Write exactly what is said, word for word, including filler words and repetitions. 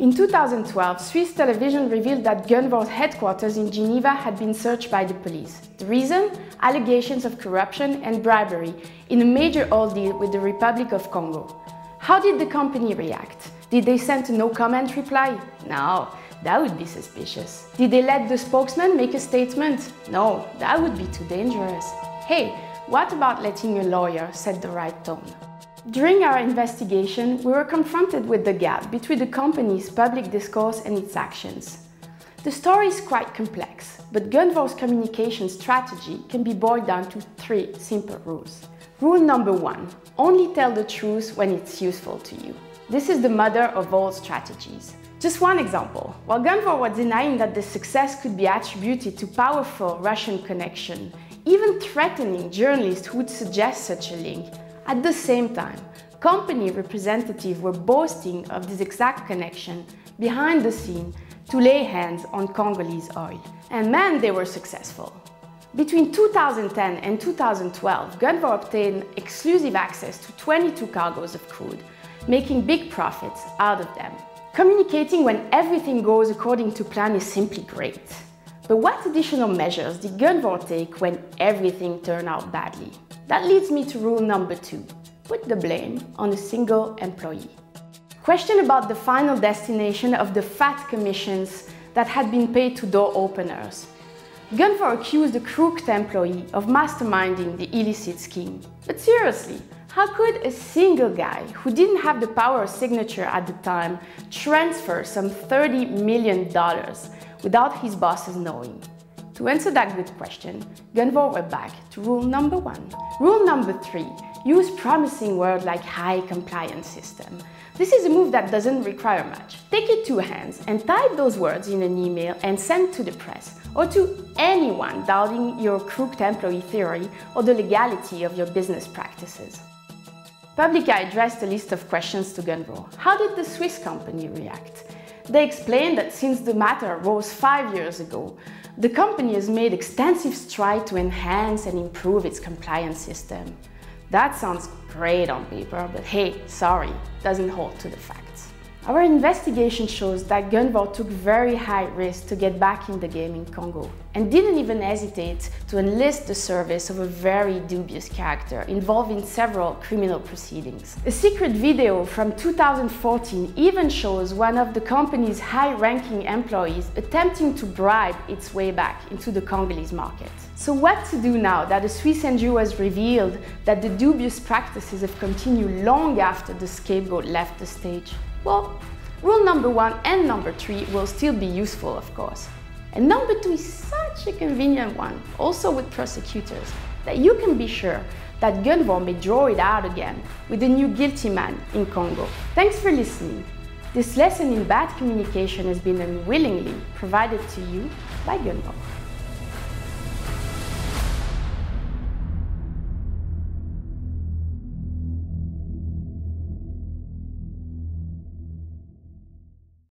In two thousand twelve, Swiss television revealed that Gunvor's headquarters in Geneva had been searched by the police. The reason? Allegations of corruption and bribery in a major oil deal with the Republic of Congo. How did the company react? Did they send a no-comment reply? No, that would be suspicious. Did they let the spokesman make a statement? No, that would be too dangerous. Hey, what about letting a lawyer set the right tone? During our investigation, we were confronted with the gap between the company's public discourse and its actions. The story is quite complex, but Gunvor's communication strategy can be boiled down to three simple rules. Rule number one, only tell the truth when it's useful to you. This is the mother of all strategies. Just one example. While Gunvor was denying that the success could be attributed to powerful Russian connection, even threatening journalists who would suggest such a link, at the same time, company representatives were boasting of this exact connection behind the scene to lay hands on Congolese oil. And man, they were successful. Between two thousand ten and two thousand twelve, Gunvor obtained exclusive access to twenty-two cargoes of crude, making big profits out of them. Communicating when everything goes according to plan is simply great. But what additional measures did Gunvor take when everything turned out badly? That leads me to rule number two, put the blame on a single employee. Question about the final destination of the fat commissions that had been paid to door openers. Gunvor accused a crooked employee of masterminding the illicit scheme. But seriously, how could a single guy who didn't have the power of signature at the time transfer some thirty million dollars without his bosses knowing? To answer that good question, Gunvor went back to rule number one. Rule number three, use promising words like high compliance system. This is a move that doesn't require much. Take your two hands and type those words in an email and send to the press or to anyone doubting your crooked employee theory or the legality of your business practices. Publica addressed a list of questions to Gunvor. How did the Swiss company react? They explained that since the matter arose five years ago, the company has made extensive strides to enhance and improve its compliance system. That sounds great on paper, but hey, sorry, doesn't hold to the facts. Our investigation shows that Gunvor took very high risks to get back in the game in Congo and didn't even hesitate to enlist the service of a very dubious character involved in several criminal proceedings. A secret video from two thousand fourteen even shows one of the company's high-ranking employees attempting to bribe its way back into the Congolese market. So what to do now that a Swiss N G O has revealed that the dubious practices have continued long after the scapegoat left the stage? Well, rule number one and number three will still be useful, of course. And number two is such a convenient one, also with prosecutors, that you can be sure that Gunvor may draw it out again with a new guilty man in Congo. Thanks for listening. This lesson in bad communication has been unwillingly provided to you by Gunvor.